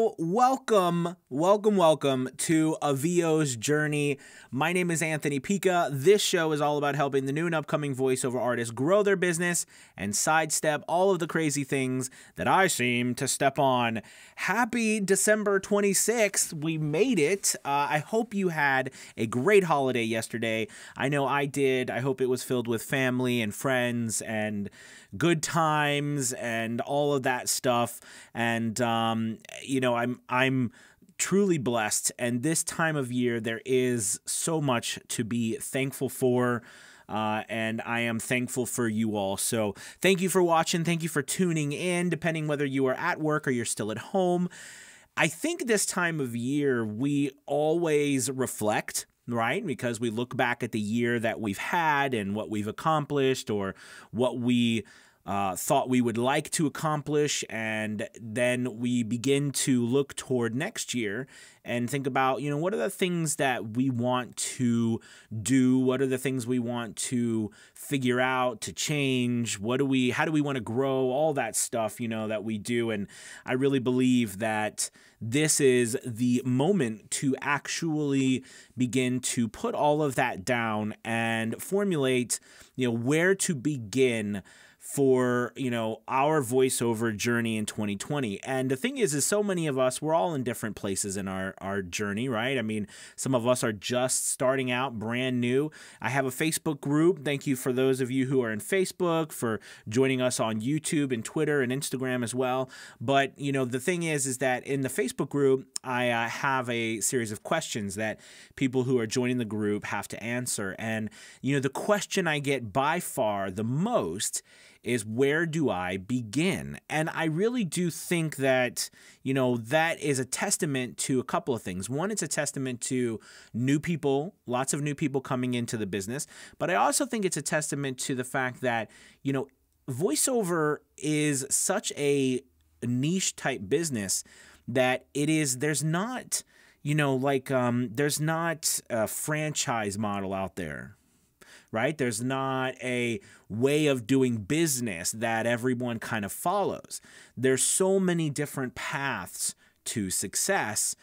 So welcome to AVO's journey. My name is Anthony Pica. This show is all about helping the new and upcoming voiceover artists grow their business and sidestep all of the crazy things that I seem to step on. Happy December 26th. We made it. I hope you had a great holiday yesterday. I know I did. I hope it was filled with family and friends and good times and all of that stuff. And, you know, I'm truly blessed. And this time of year, there is so much to be thankful for. And I am thankful for you all. So thank you for watching. Thank you for tuning in, depending whether you are at work or you're still at home. I think this time of year, we always reflect, right? Because we look back at the year that we've had and what we've accomplished or what we thought we would like to accomplish, and then we begin to look toward next year and think about, you know, what are the things that we want to do? What are the things we want to figure out, to change? How do we want to grow? All that stuff, you know, that we do. And I really believe that this is the moment to actually begin to put all of that down and formulate, you know, where to begin for, you know, our voiceover journey in 2020. And the thing is so many of us, we're all in different places in our journey, right? I mean, some of us are just starting out brand new. I have a Facebook group. Thank you for those of you who are in Facebook, for joining us on YouTube and Twitter and Instagram as well. But, you know, the thing is that in the Facebook group, I have a series of questions that people who are joining the group have to answer. And, you know, the question I get by far the most is, where do I begin? And I really do think that, you know, that is a testament to a couple of things. One, it's a testament to new people, lots of new people coming into the business. But I also think it's a testament to the fact that, you know, voiceover is such a niche type business that there's not, you know, like, there's not a franchise model out there, right? There's not a way of doing business that everyone kind of follows. There's so many different paths to success,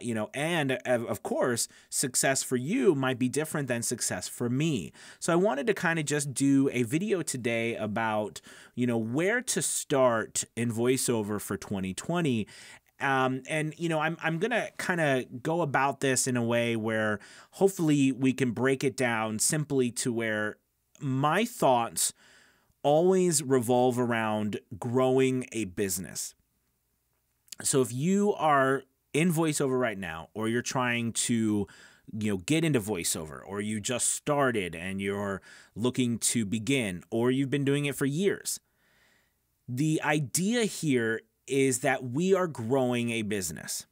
you know, and of course, success for you might be different than success for me. So I wanted to kind of just do a video today about, you know, where to start in voiceover for 2020. And, you know, I'm going to kind of go about this in a way where hopefully we can break it down simply to where my thoughts always revolve around growing a business. So if you are in voiceover right now, or you're trying to, you know, get into voiceover, or you just started and you're looking to begin, or you've been doing it for years, the idea here is that we are growing a business.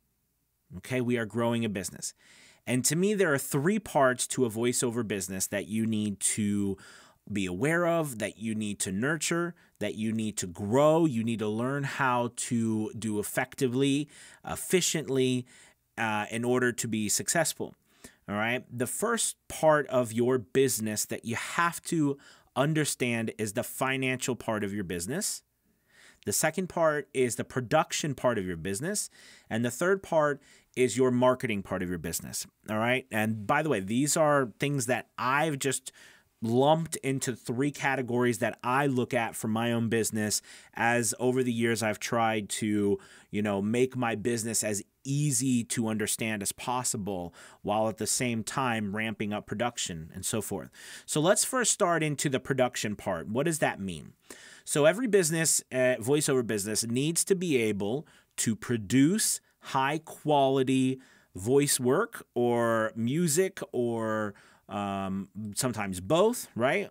Okay, we are growing a business. And to me, there are three parts to a voiceover business that you need to be aware of, that you need to nurture, that you need to grow, you need to learn how to do effectively, efficiently, in order to be successful. All right, the first part of your business that you have to understand is the financial part of your business. The second part is the production part of your business. And the third part is your marketing part of your business. All right. And by the way, these are things that I've just lumped into three categories that I look at for my own business, as over the years I've tried to, you know, make my business as easy to understand as possible while at the same time ramping up production and so forth. So let's first start into the production part. What does that mean? So every business, voiceover business, needs to be able to produce high quality voice work or music, or sometimes both, right?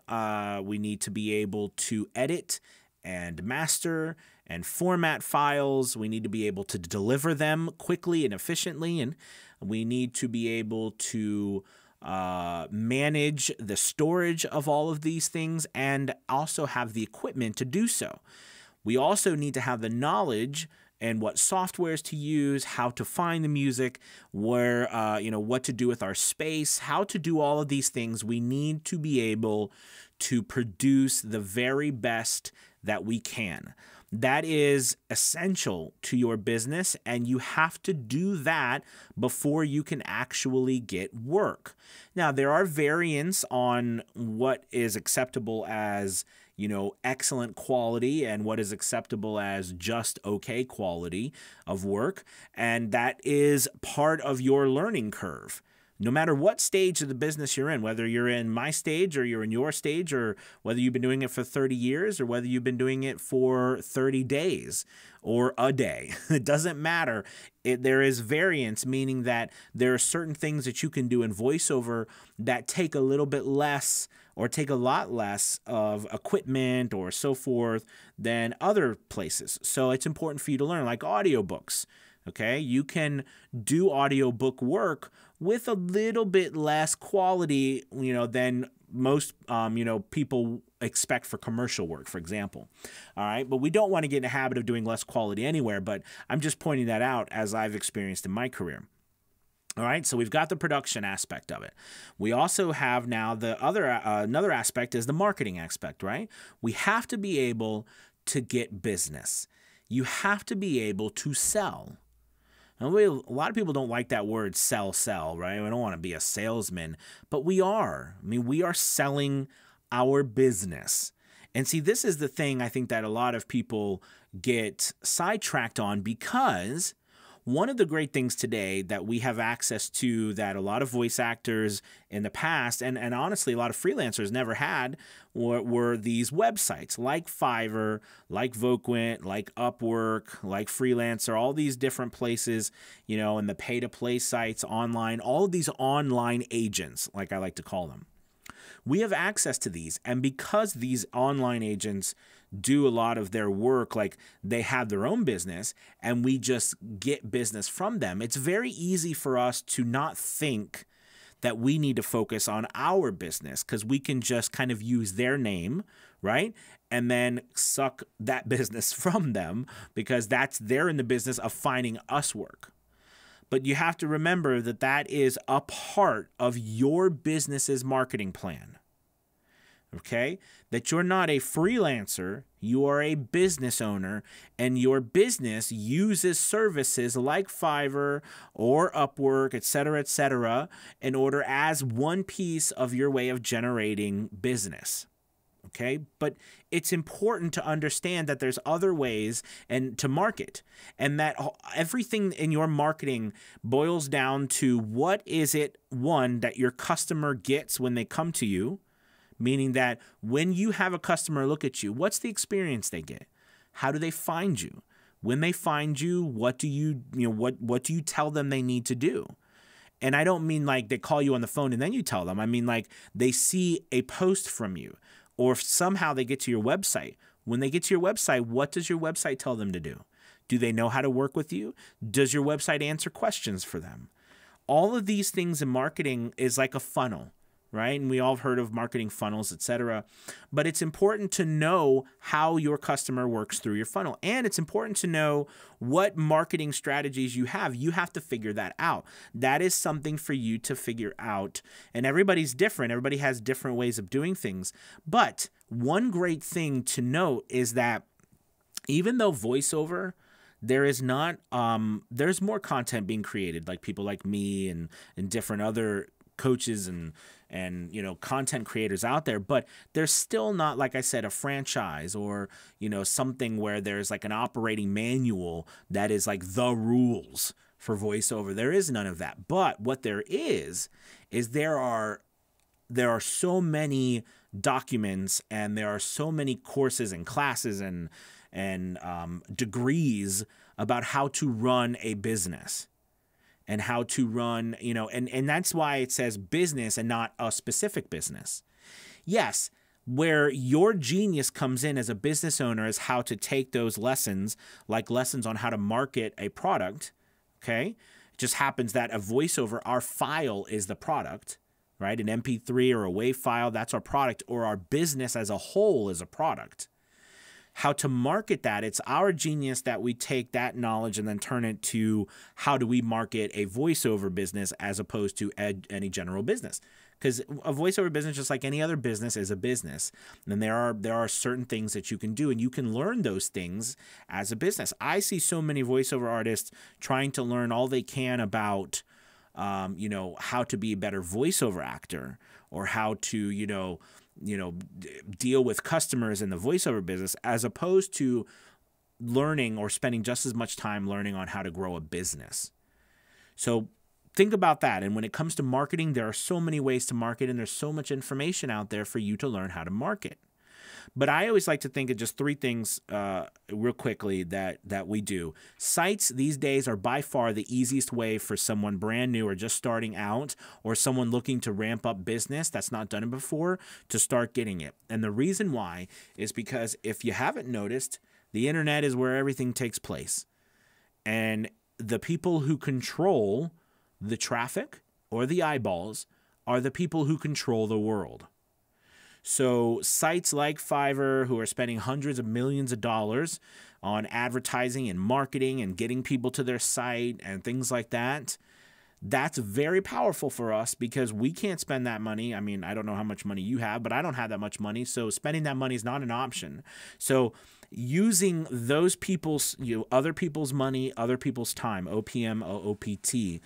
We need to be able to edit and master and format files. We need to be able to deliver them quickly and efficiently, and we need to be able to manage the storage of all of these things and also have the equipment to do so. We also need to have the knowledge and what softwares to use, how to find the music, where, you know, what to do with our space, how to do all of these things. We need to be able to produce the very best that we can. That is essential to your business, and you have to do that before you can actually get work. Now, there are variants on what is acceptable as, you know, excellent quality and what is acceptable as just okay quality of work, and that is part of your learning curve. No matter what stage of the business you're in, whether you're in my stage or you're in your stage, or whether you've been doing it for 30 years or whether you've been doing it for 30 days or a day, it doesn't matter. There is variance, meaning that there are certain things that you can do in voiceover that take a little bit less or take a lot less of equipment or so forth than other places. So it's important for you to learn, like audiobooks. Okay, you can do audiobook work with a little bit less quality, you know, than most, you know, people expect for commercial work, for example. All right, but we don't want to get in a habit of doing less quality anywhere, but I'm just pointing that out as I've experienced in my career. All right, so we've got the production aspect of it. We also have now the other, another aspect is the marketing aspect, right? We have to be able to get business. You have to be able to sell. And a lot of people don't like that word sell, sell, right? We don't want to be a salesman, but we are. I mean, we are selling our business. And see, this is the thing I think that a lot of people get sidetracked on, because one of the great things today that we have access to that a lot of voice actors in the past, and honestly a lot of freelancers never had, were these websites like Fiverr, like Voquent, like Upwork, like Freelancer, all these different places, you know, and the pay-to-play sites online, all of these online agents, like I like to call them. We have access to these, and because these online agents do a lot of their work, like they have their own business and we just get business from them, it's very easy for us to not think that we need to focus on our business, because we can just kind of use their name, right? And then suck that business from them, because that's, they're in the business of finding us work. But you have to remember that that is a part of your business's marketing plan. Okay, that you're not a freelancer, you are a business owner, and your business uses services like Fiverr or Upwork, et cetera, in order as one piece of your way of generating business. Okay, but it's important to understand that there's other ways and to market, and that everything in your marketing boils down to what is it, one, that your customer gets when they come to you. Meaning that when you have a customer look at you, what's the experience they get? How do they find you? When they find you, what do you, what do you tell them they need to do? And I don't mean like they call you on the phone and then you tell them. I mean like they see a post from you, or somehow they get to your website. When they get to your website, what does your website tell them to do? Do they know how to work with you? Does your website answer questions for them? All of these things in marketing is like a funnel. Right? And we all have heard of marketing funnels, et cetera. But it's important to know how your customer works through your funnel. And it's important to know what marketing strategies you have. You have to figure that out. That is something for you to figure out. And everybody's different. Everybody has different ways of doing things. But one great thing to note is that even though voiceover, there is not, there's more content being created, like people like me and different other coaches and you know, content creators out there, but there's still not, like I said, a franchise or, you know, something where there's like an operating manual that is like the rules for voiceover. There is none of that. But what there is there are so many documents, and there are so many courses and classes and degrees about how to run a business. And how to run, you know, and that's why it says business and not a specific business. Yes, where your genius comes in as a business owner is how to take those lessons, like lessons on how to market a product, okay? It just happens that a voiceover, our file is the product, right? An MP3 or a WAV file, that's our product, or our business as a whole is a product. how to market that. It's our genius that we take that knowledge and then turn it to how do we market a voiceover business as opposed to any general business. Because a voiceover business, just like any other business, is a business. And there are certain things that you can do, and you can learn those things as a business. I see so many voiceover artists trying to learn all they can about, you know, how to be a better voiceover actor, or how to, you know, deal with customers in the voiceover business, as opposed to learning or spending just as much time learning on how to grow a business. So think about that. And when it comes to marketing, there are so many ways to market, and there's so much information out there for you to learn how to market. But I always like to think of just three things real quickly that we do. Sites these days are by far the easiest way for someone brand new or just starting out, or someone looking to ramp up business that's not done it before, to start getting it. And the reason why is because, if you haven't noticed, the internet is where everything takes place. And the people who control the traffic or the eyeballs are the people who control the world. So sites like Fiverr, who are spending hundreds of millions of dollars on advertising and marketing and getting people to their site and things like that, that's very powerful for us, because we can't spend that money. I mean, I don't know how much money you have, but I don't have that much money. So spending that money is not an option. So using those people's, other people's money, other people's time, OPM, OOPT,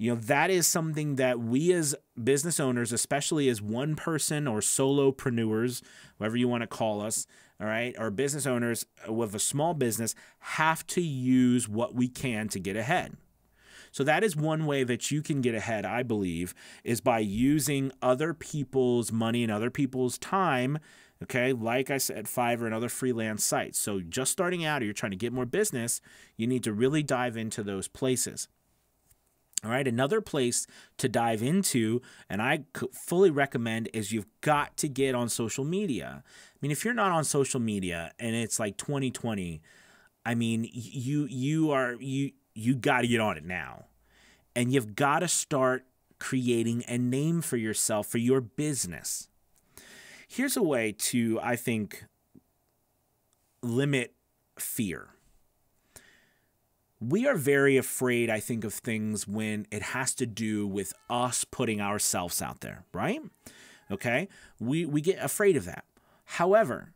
that is something that we as business owners, especially as one person or solopreneurs, whatever you want to call us, all right, or business owners with a small business, have to use what we can to get ahead. So that is one way that you can get ahead, I believe, is by using other people's money and other people's time. Okay, like I said, Fiverr and other freelance sites. So just starting out, or you're trying to get more business, you need to really dive into those places. All right, another place to dive into, and I fully recommend, is you've got to get on social media. I mean, if you're not on social media and it's like 2020, I mean, you got to get on it now. And you've got to start creating a name for yourself, for your business. Here's a way to, I think, limit fear. We are very afraid, I think, of things when it has to do with us putting ourselves out there, right? Okay? We get afraid of that. However,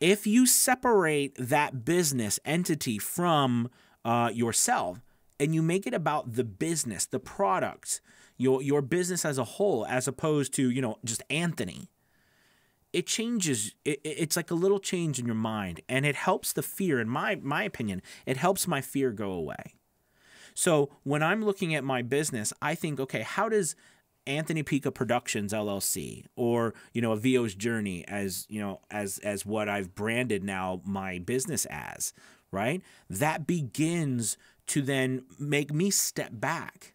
if you separate that business entity from yourself, and you make it about the business, the product, your business as a whole, as opposed to, just Anthony, it changes. It's like a little change in your mind, and it helps the fear. In my opinion, it helps my fear go away. So when I'm looking at my business, I think, okay, how does Anthony Pica Productions LLC, or AVO's Journey, as as what I've branded now my business as, right? That begins to then make me step back.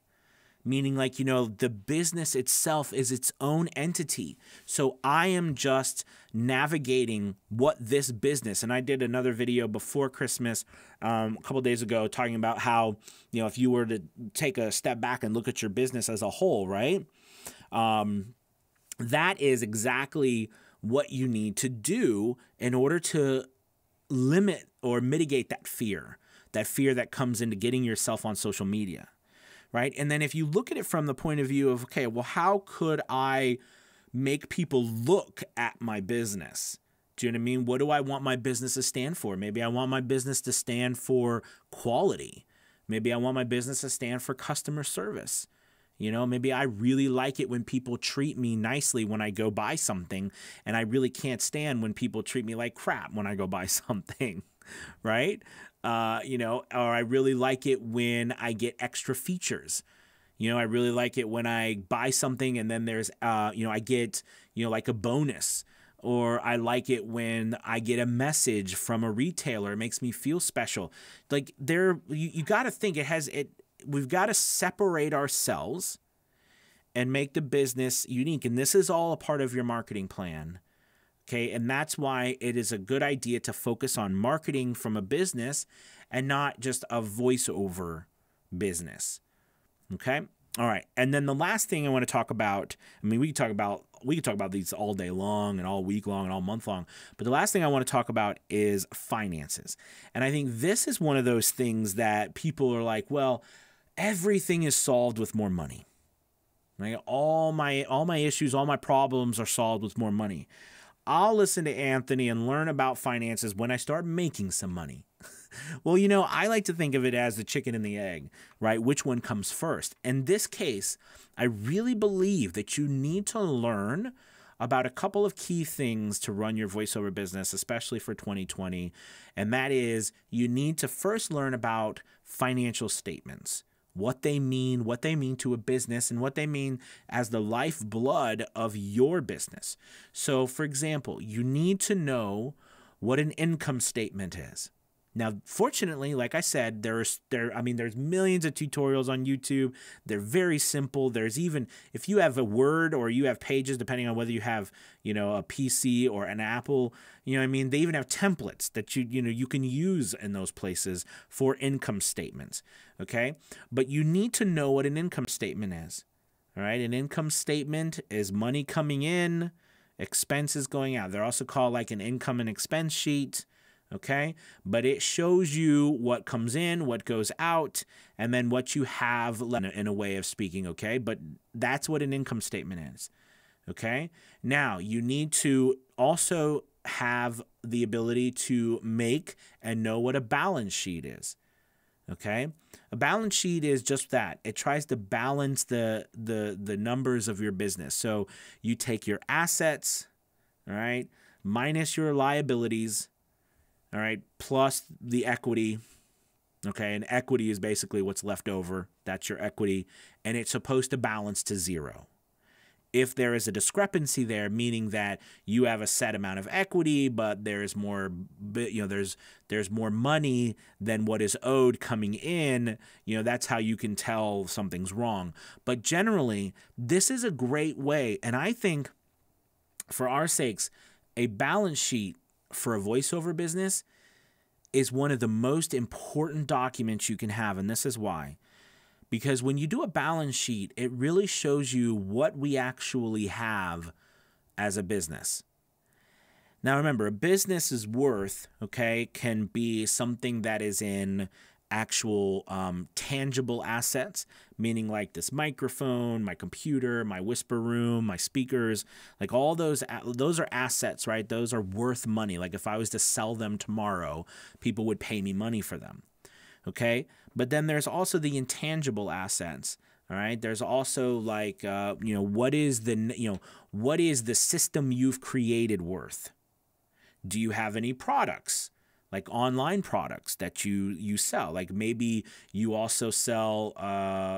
Meaning, like, the business itself is its own entity. So I am just navigating what this business, and I did another video before Christmas a couple days ago talking about how, if you were to take a step back and look at your business as a whole, right? That is exactly what you need to do in order to limit or mitigate that fear that comes into getting yourself on social media. Right? And then if you look at it from the point of view of, okay, well, how could I make people look at my business? Do you know what I mean? What do I want my business to stand for? Maybe I want my business to stand for quality. Maybe I want my business to stand for customer service. Maybe I really like it when people treat me nicely when I go buy something, and I really can't stand when people treat me like crap when I go buy something, right? Or I really like it when I get extra features. I really like it when I buy something and then there's, I get, like a bonus. Or I like it when I get a message from a retailer. It makes me feel special. Like, you got to think we've got to separate ourselves and make the business unique. And this is all a part of your marketing plan. Okay, and that's why it is a good idea to focus on marketing from a business and not just a voiceover business. Okay, all right. And then the last thing I want to talk about, I mean, we can talk about we could talk about these all day long and all week long and all month long. But the last thing I want to talk about is finances. And I think this is one of those things that people are like, well, everything is solved with more money. Right? All my issues, all my problems are solved with more money. I'll listen to Anthony and learn about finances when I start making some money. Well, you know, I like to think of it as the chicken and the egg, right? Which one comes first? In this case, I really believe that you need to learn about a couple of key things to run your voiceover business, especially for 2020. And that is, you need to first learn about financial statements, what they mean to a business, and what they mean as the lifeblood of your business. So, for example, you need to know what an income statement is. Now, fortunately, like I said, there's millions of tutorials on YouTube. They're very simple. There's even, if you have a Word or you have Pages, depending on whether you have, you know, a PC or an Apple, you know what I mean? They even have templates that you can use in those places for income statements, okay? But you need to know what an income statement is, all right? An income statement is money coming in, expenses going out. They're also called like an income and expense sheet. Okay, but it shows you what comes in, what goes out, and then what you have left, in a way of speaking, okay? But that's what an income statement is, okay? Now, you need to also have the ability to make and know what a balance sheet is, okay? A balance sheet is just that. It tries to balance the numbers of your business. So you take your assets, all right, minus your liabilities, all right, plus the equity, okay? And equity is basically what's left over. That's your equity, and it's supposed to balance to zero. If there is a discrepancy there, meaning that you have a set amount of equity, but there is more, you know, there's more money than what is owed coming in, you know, that's how you can tell something's wrong. But generally, this is a great way, and I think for our sakes, a balance sheet for a voiceover business is one of the most important documents you can have. And this is why, because when you do a balance sheet, it really shows you what we actually have as a business. Now, remember, a business's worth, okay, can be something that is in actual tangible assets, meaning like this microphone, my computer, my whisper room, my speakers, like all those are assets, right? Those are worth money. Like if I was to sell them tomorrow, people would pay me money for them, okay? But then there's also the intangible assets, all right? There's also like, you know, what is the system you've created worth? Do you have any products? Like online products that you sell, like maybe you also sell,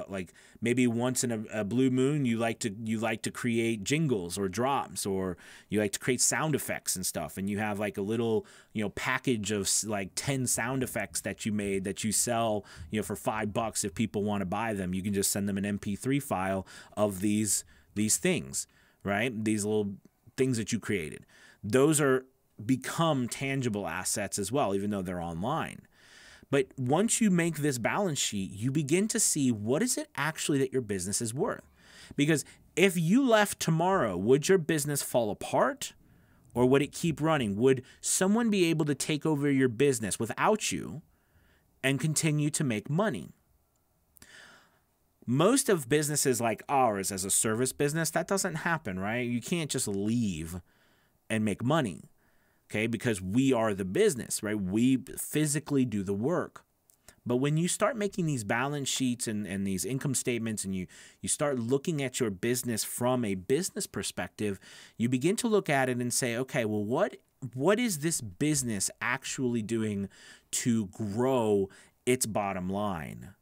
like maybe once in a blue moon you like to create jingles or drops, or you like to create sound effects and stuff, and you have like a little, you know, package of like 10 sound effects that you made that you sell, you know, for $5. If people want to buy them, you can just send them an MP3 file of these things, right? These little things that you created. Those are become tangible assets as well, even though they're online. But once you make this balance sheet, you begin to see what is it actually that your business is worth. Because if you left tomorrow, would your business fall apart or would it keep running? Would someone be able to take over your business without you and continue to make money? Most of businesses like ours as a service business, that doesn't happen, right? You can't just leave and make money. Okay, because we are the business, right? We physically do the work. But when you start making these balance sheets and these income statements, and you start looking at your business from a business perspective, you begin to look at it and say, okay, well, what is this business actually doing to grow its bottom line,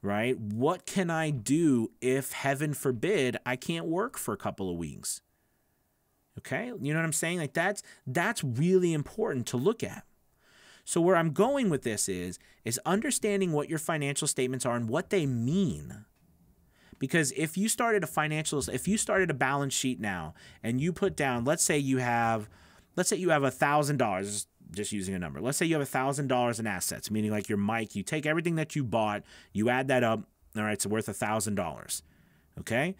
right? What can I do if, heaven forbid, I can't work for a couple of weeks? Okay, you know what I'm saying? Like that's really important to look at. So where I'm going with this is understanding what your financial statements are and what they mean. Because if you started a balance sheet now and you put down, let's say you have $1,000, just using a number. Let's say you have $1,000 in assets, meaning like your mic, you take everything that you bought, you add that up, all right, it's worth $1,000. Okay?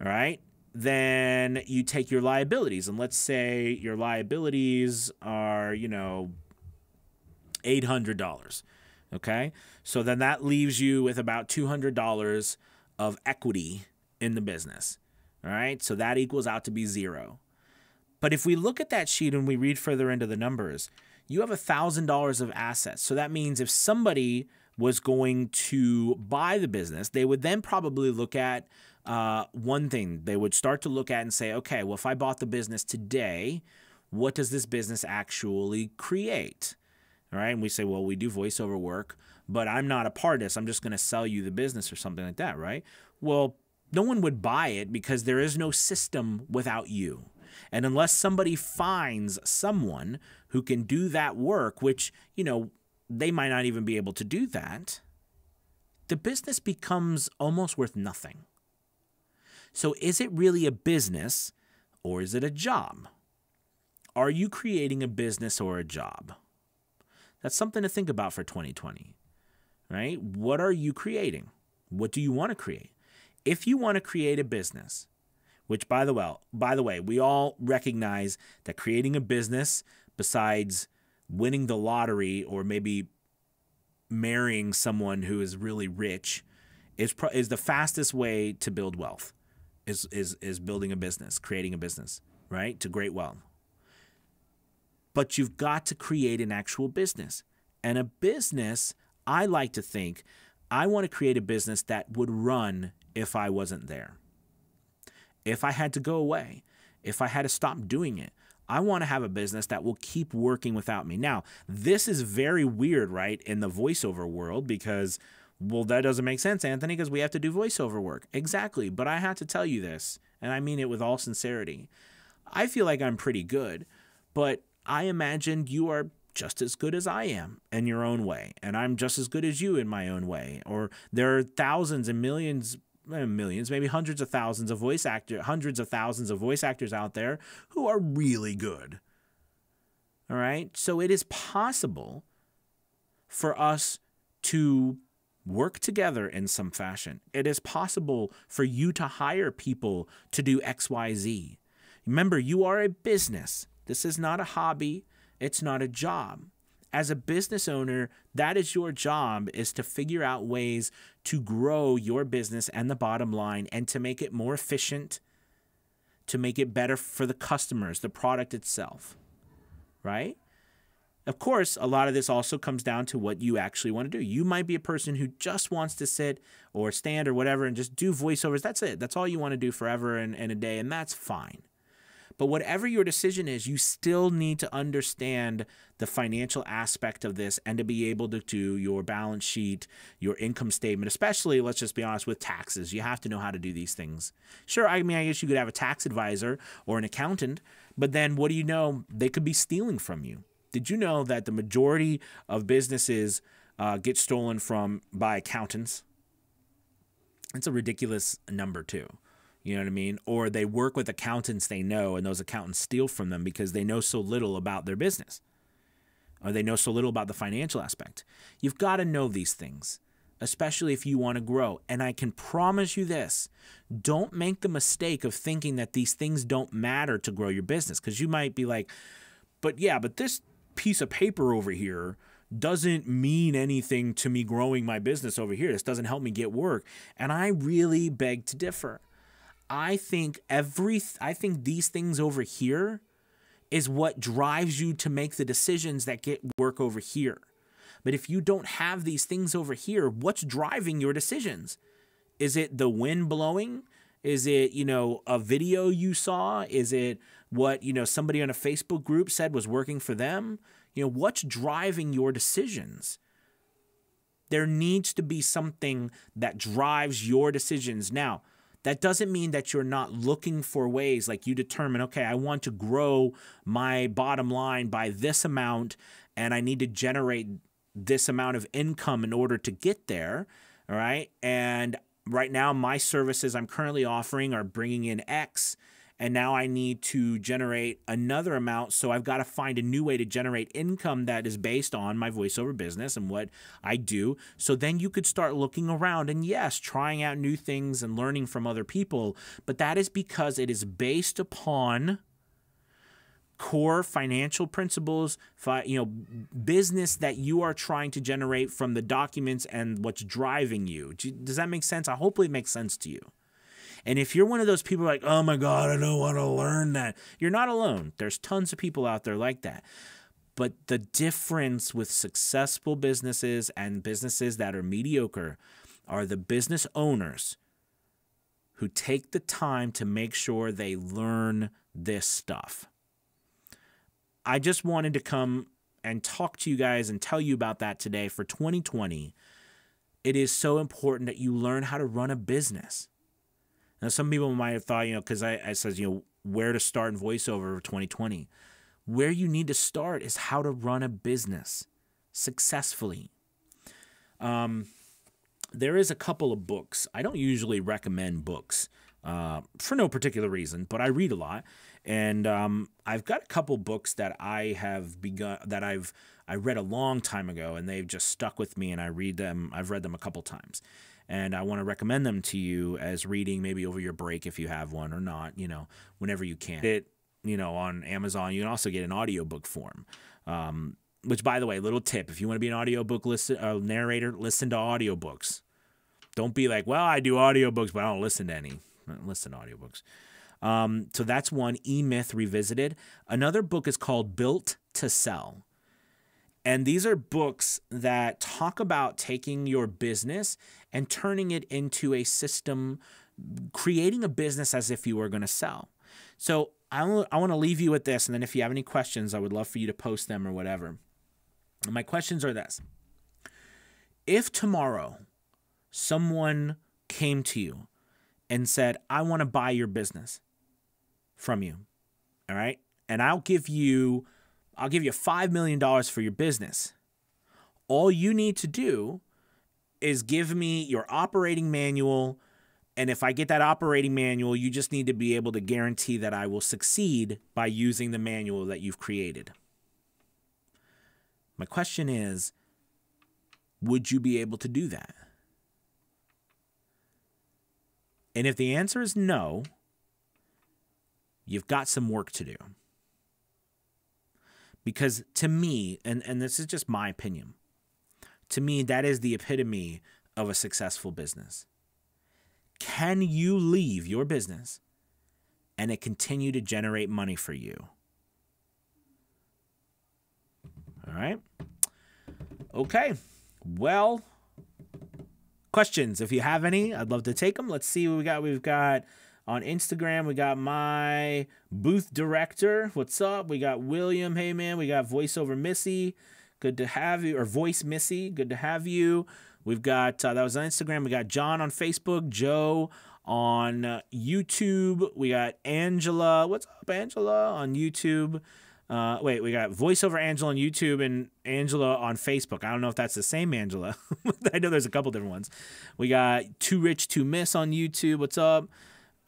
All right? then you take your liabilities. And let's say your liabilities are, you know, $800. Okay. So then that leaves you with about $200 of equity in the business. All right. So that equals out to be zero. But if we look at that sheet and we read further into the numbers, you have $1,000 of assets. So that means if somebody was going to buy the business, they would then probably look at one thing. They would start to look at and say, okay, well, if I bought the business today, what does this business actually create? All right. And we say, well, we do voiceover work, but I'm not a part of this. I'm just going to sell you the business or something like that, right? Well, no one would buy it because there is no system without you. And unless somebody finds someone who can do that work, which, you know, they might not even be able to do that, the business becomes almost worth nothing. So is it really a business or is it a job? Are you creating a business or a job? That's something to think about for 2020, right? What are you creating? What do you want to create? If you want to create a business, which by the way, we all recognize that creating a business, besides winning the lottery or maybe marrying someone who is really rich, is the fastest way to build wealth, is building a business, creating a business, right, to great wealth. But you've got to create an actual business. And a business, I like to think, I want to create a business that would run if I wasn't there. If I had to go away, if I had to stop doing it, I want to have a business that will keep working without me. Now, this is very weird, right, in the voiceover world because, well, that doesn't make sense, Anthony, because we have to do voiceover work. Exactly, but I have to tell you this, and I mean it with all sincerity. I feel like I'm pretty good, but I imagine you are just as good as I am in your own way, and I'm just as good as you in my own way. Or there are thousands and millions, maybe hundreds of thousands of voice actors out there who are really good. All right. So it is possible for us to work together in some fashion. It is possible for you to hire people to do XYZ. Remember, you are a business. This is not a hobby. It's not a job. As a business owner, that is your job, is to figure out ways to grow your business and the bottom line and to make it more efficient, to make it better for the customers, the product itself, right? Of course, a lot of this also comes down to what you actually want to do. You might be a person who just wants to sit or stand or whatever and just do voiceovers. That's it. That's all you want to do forever and a day, and that's fine. But whatever your decision is, you still need to understand the financial aspect of this and to be able to do your balance sheet, your income statement, especially, let's just be honest, with taxes. You have to know how to do these things. Sure, I mean, I guess you could have a tax advisor or an accountant, but then what do you know? They could be stealing from you. Did you know that the majority of businesses get stolen from by accountants? It's a ridiculous number too. You know what I mean? Or they work with accountants they know, and those accountants steal from them because they know so little about their business, or they know so little about the financial aspect. You've got to know these things, especially if you want to grow. And I can promise you this, don't make the mistake of thinking that these things don't matter to grow your business, because you might be like, but yeah, but this piece of paper over here doesn't mean anything to me growing my business over here. This doesn't help me get work. And I really beg to differ. I think these things over here is what drives you to make the decisions that get work over here. But if you don't have these things over here, what's driving your decisions? Is it the wind blowing? Is it, you know, a video you saw? Is it what, you know, somebody on a Facebook group said was working for them? You know, what's driving your decisions? There needs to be something that drives your decisions. Now, that doesn't mean that you're not looking for ways, like you determine, okay, I want to grow my bottom line by this amount and I need to generate this amount of income in order to get there, all right? And right now my services I'm currently offering are bringing in X and now I need to generate another amount. So I've got to find a new way to generate income that is based on my voiceover business and what I do. So then you could start looking around and yes, trying out new things and learning from other people, but that is because it is based upon core financial principles, you know, business that you are trying to generate from the documents and what's driving you. Does that make sense? Hopefully it makes sense to you. And if you're one of those people like, oh my God, I don't want to learn that, you're not alone. There's tons of people out there like that. But the difference with successful businesses and businesses that are mediocre are the business owners who take the time to make sure they learn this stuff. I just wanted to come and talk to you guys and tell you about that today. For 2020, it is so important that you learn how to run a business. Now, some people might have thought, you know, because I says, you know, where to start in voiceover for 2020. Where you need to start is how to run a business successfully. There is a couple of books. I don't usually recommend books for no particular reason, but I read a lot. And I've got a couple books that I have begun, that I read a long time ago, and they've just stuck with me, and I read them. I've read them a couple times. And I want to recommend them to you as reading maybe over your break if you have one or not, you know, whenever you can. It, you know, on Amazon, you can also get an audiobook form, which, by the way, little tip. If you want to be an audiobook narrator, listen to audiobooks. Don't be like, well, I do audiobooks, but I don't listen to any. I don't listen to audiobooks. So that's one, E-Myth Revisited. Another book is called Built to Sell. And these are books that talk about taking your business and turning it into a system, creating a business as if you were going to sell. So I want to leave you with this. And then if you have any questions, I would love for you to post them or whatever. And my questions are this. If tomorrow someone came to you and said, I want to buy your business from you, all right, and I'll give you $5 million for your business. All you need to do is give me your operating manual. And if I get that operating manual, you just need to be able to guarantee that I will succeed by using the manual that you've created. My question is, would you be able to do that? And if the answer is no, you've got some work to do. Because to me, and this is just my opinion, to me, that is the epitome of a successful business. Can you leave your business and it continue to generate money for you? All right. Okay. Well, questions. If you have any, I'd love to take them. Let's see what we got. We've got... on Instagram, we got my booth director. What's up? We got William. Hey, man. We got voiceover Missy. Good to have you. Or voice Missy. Good to have you. We've got, that was on Instagram. We got John on Facebook. Joe on YouTube. We got Angela. What's up, Angela? On YouTube. Wait, we got voiceover Angela on YouTube and Angela on Facebook. I don't know if that's the same Angela. I know there's a couple different ones. We got Too Rich to Miss on YouTube. What's up?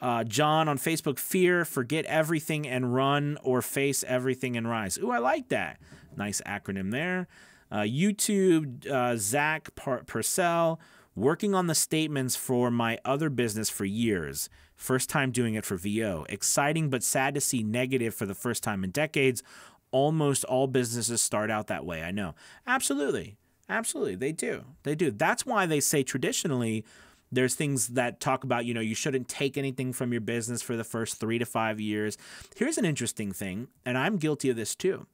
John on Facebook, fear, forget everything and run, or face everything and rise. Ooh, I like that. Nice acronym there. YouTube, Zach Purcell, working on the statements for my other business for years. First time doing it for VO. Exciting, but sad to see negative for the first time in decades. Almost all businesses start out that way, I know. Absolutely. Absolutely. They do. They do. That's why they say traditionally, there's things that talk about, you know, you shouldn't take anything from your business for the first 3 to 5 years. Here's an interesting thing, and I'm guilty of this too.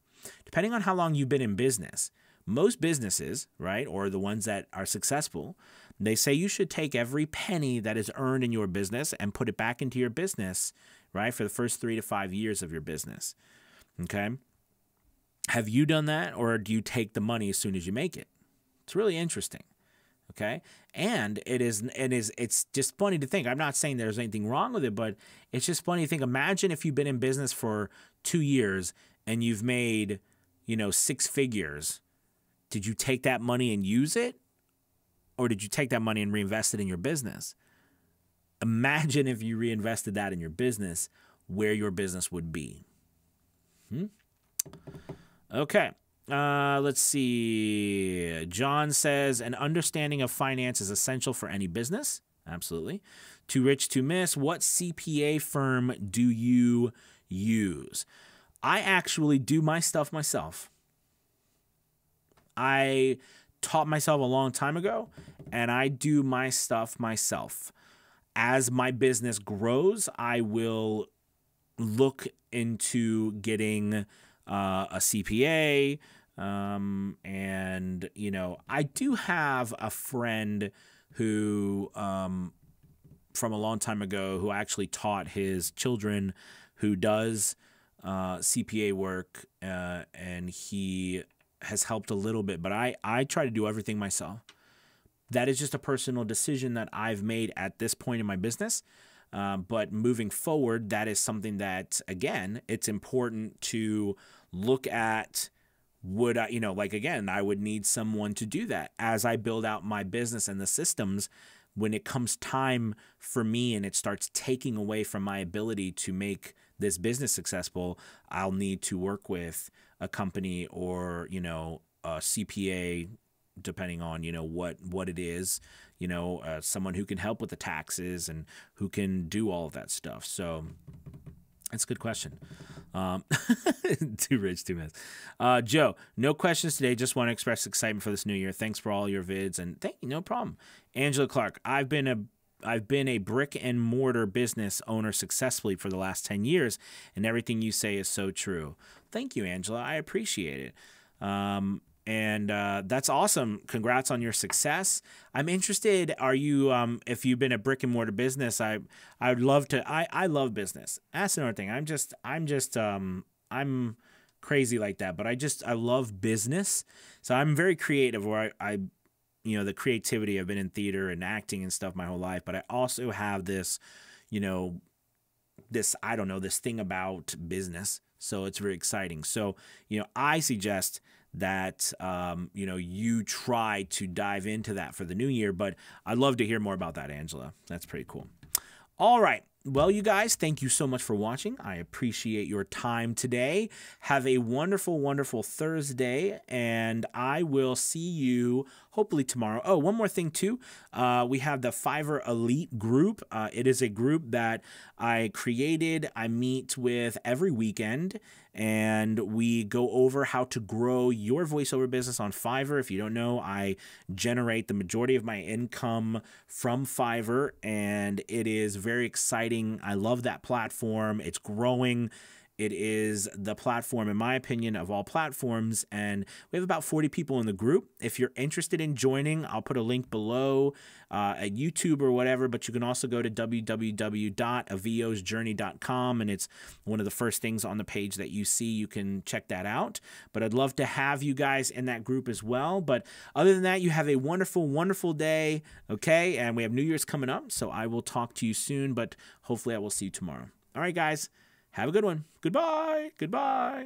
Depending on how long you've been in business, most businesses, right, or the ones that are successful, they say you should take every penny that is earned in your business and put it back into your business, right, for the first 3 to 5 years of your business, okay? Have you done that, or do you take the money as soon as you make it? It's really interesting. Okay. And it's just funny to think. I'm not saying there's anything wrong with it, but it's just funny to think. Imagine if you've been in business for 2 years and you've made, you know, 6 figures. Did you take that money and use it? Or did you take that money and reinvest it in your business? Imagine if you reinvested that in your business, where your business would be. Okay. Let's see. John says, an understanding of finance is essential for any business. Absolutely. Too rich to miss. What CPA firm do you use? I actually do my stuff myself. I taught myself a long time ago, and I do my stuff myself. As my business grows, I will look into getting a CPA, and, you know, I do have a friend who, from a long time ago, who actually taught his children, who does CPA work, and he has helped a little bit, but I try to do everything myself. That is just a personal decision that I've made at this point in my business. But moving forward, that is something that, again, it's important to look at. Would I, you know, like, again, I would need someone to do that as I build out my business and the systems. When it comes time for me and it starts taking away from my ability to make this business successful, I'll need to work with a company or, you know, a CPA, depending on, you know, what it is, you know, someone who can help with the taxes and who can do all of that stuff. So that's a good question. Too rich, too much. Joe, no questions today. Just want to express excitement for this new year. Thanks for all your vids, and thank you. No problem. Angela Clark, I've been a brick and mortar business owner successfully for the last 10 years, and everything you say is so true. Thank you, Angela. I appreciate it. And that's awesome. Congrats on your success. I'm interested. Are you, if you've been a brick and mortar business, I would love to. I love business. That's another thing. I'm crazy like that, but I love business. So I'm very creative, where I you know, the creativity. I've been in theater and acting and stuff my whole life, but I also have this, you know, this, I don't know, this thing about business. So it's very exciting. So, you know, I suggest that, you know, you try to dive into that for the new year. But I'd love to hear more about that, Angela. That's pretty cool. All right. Well, you guys, thank you so much for watching. I appreciate your time today. Have a wonderful, wonderful Thursday, and I will see you hopefully tomorrow. Oh, one more thing, too. We have the Fiverr Elite group. It is a group that I created. I meet with every weekend, and we go over how to grow your voiceover business on Fiverr. If you don't know, I generate the majority of my income from Fiverr, and it is very exciting. I love that platform. It's growing. It is the platform, in my opinion, of all platforms, and we have about 40 people in the group. If you're interested in joining, I'll put a link below at YouTube or whatever, but you can also go to www.avosjourney.com, and it's one of the first things on the page that you see. You can check that out, but I'd love to have you guys in that group as well. But other than that, you have a wonderful, wonderful day, okay? And we have New Year's coming up, so I will talk to you soon, but hopefully I will see you tomorrow. All right, guys. Have a good one. Goodbye. Goodbye.